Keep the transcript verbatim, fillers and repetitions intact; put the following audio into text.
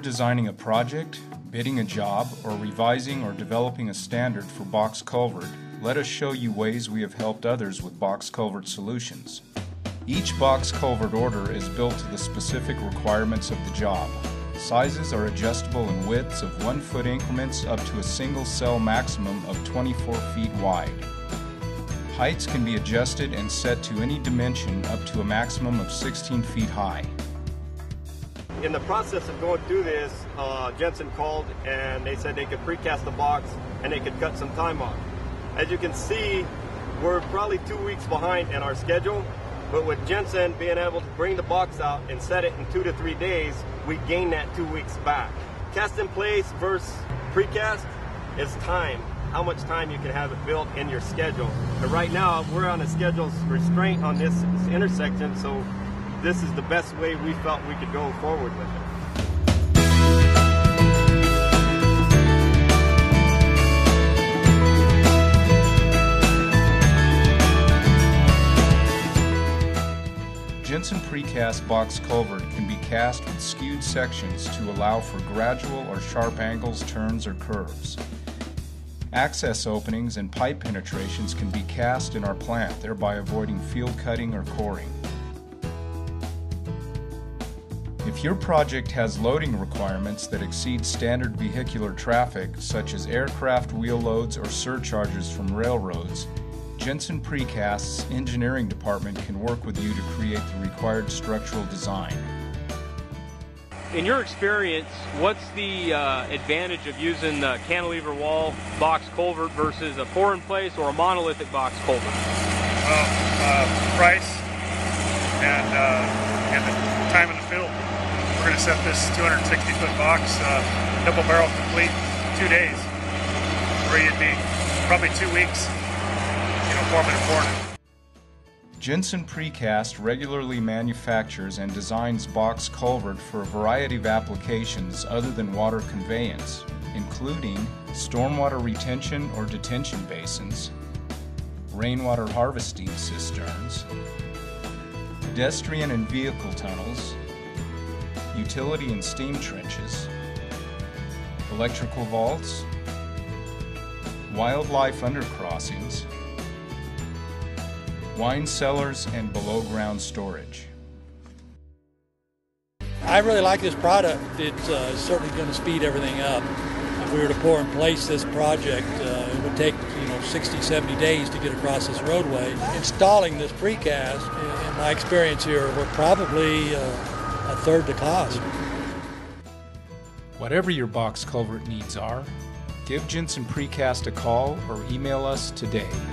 Whether designing a project, bidding a job, or revising or developing a standard for box culvert, let us show you ways we have helped others with box culvert solutions. Each box culvert order is built to the specific requirements of the job. Sizes are adjustable in widths of one foot increments up to a single cell maximum of twenty-four feet wide. Heights can be adjusted and set to any dimension up to a maximum of sixteen feet high. In the process of going through this, uh, Jensen called and they said they could precast the box and they could cut some time off. As you can see, we're probably two weeks behind in our schedule, but with Jensen being able to bring the box out and set it in two to three days, we gain that two weeks back. Cast in place versus precast is time, how much time you can have it built in your schedule. And right now, we're on a schedule restraint on this intersection, so this is the best way we felt we could go forward with it. Jensen Precast box culvert can be cast with skewed sections to allow for gradual or sharp angles, turns, or curves. Access openings and pipe penetrations can be cast in our plant, thereby avoiding field cutting or coring. If your project has loading requirements that exceed standard vehicular traffic, such as aircraft wheel loads or surcharges from railroads, Jensen Precast's engineering department can work with you to create the required structural design. In your experience, what's the uh, advantage of using the cantilever wall box culvert versus a pour-in-place or a monolithic box culvert? Well, uh, price and, uh, and the time in the field. We're going to set this two hundred sixty foot box, uh, double barrel complete, two days, where you'd be probably two weeks. Jensen Precast regularly manufactures and designs box culvert for a variety of applications other than water conveyance, including stormwater retention or detention basins, rainwater harvesting cisterns, pedestrian and vehicle tunnels, utility and steam trenches, electrical vaults, wildlife undercrossings, wine cellars, and below-ground storage. I really like this product. It's uh, certainly going to speed everything up. If we were to pour in place this project, uh, it would take you know sixty, seventy days to get across this roadway. Installing this precast, in my experience here, we're probably uh, a third the cost. Whatever your box culvert needs are, give Jensen Precast a call or email us today.